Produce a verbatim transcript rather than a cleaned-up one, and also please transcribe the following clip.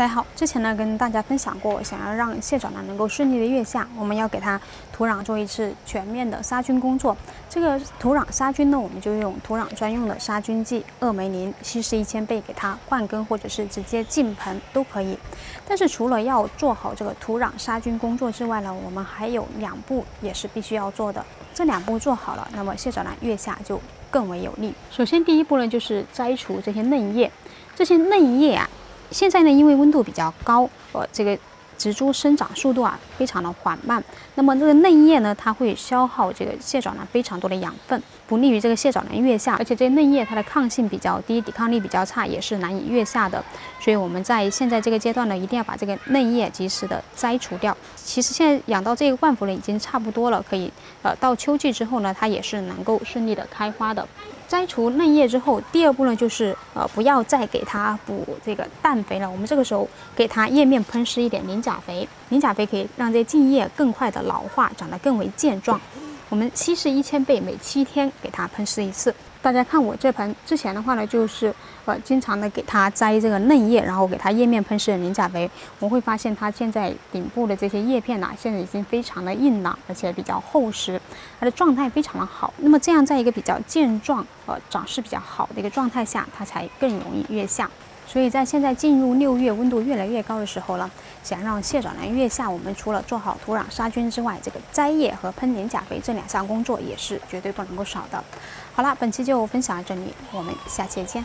大家好，之前呢跟大家分享过，想要让蟹爪呢能够顺利的跃下，我们要给它土壤做一次全面的杀菌工作。这个土壤杀菌呢，我们就用土壤专用的杀菌剂恶梅林稀释一千倍给它灌根，或者是直接浸盆都可以。但是除了要做好这个土壤杀菌工作之外呢，我们还有两步也是必须要做的。这两步做好了，那么蟹爪呢跃下就更为有利。首先第一步呢，就是摘除这些嫩叶，这些嫩叶啊。 现在呢，因为温度比较高，呃，这个植株生长速度啊非常的缓慢。那么这个嫩叶呢，它会消耗这个蟹爪呢非常多的养分，不利于这个蟹爪呢跃下。而且这些嫩叶它的抗性比较低，抵抗力比较差，也是难以跃下的。所以我们在现在这个阶段呢，一定要把这个嫩叶及时的摘除掉。其实现在养到这个万福呢已经差不多了，可以呃到秋季之后呢，它也是能够顺利的开花的。 摘除嫩叶之后，第二步呢，就是呃不要再给它补这个氮肥了。我们这个时候给它叶面喷施一点磷钾肥，磷钾肥可以让这茎叶更快的老化，长得更为健壮。我们稀释一千倍，每七天给它喷施一次。大家看我这盆之前的话呢，就是呃经常的给它摘这个嫩叶，然后给它叶面喷施磷钾肥，我们会发现它现在顶部的这些叶片呐、啊，现在已经非常的硬朗，而且比较厚实。 它的状态非常的好，那么这样在一个比较健壮、呃长势比较好的一个状态下，它才更容易跃下。所以在现在进入六月，温度越来越高的时候了，想让蟹爪呢跃下，我们除了做好土壤杀菌之外，这个摘叶和喷磷钾肥这两项工作也是绝对不能够少的。好了，本期就分享到这里，我们下期见。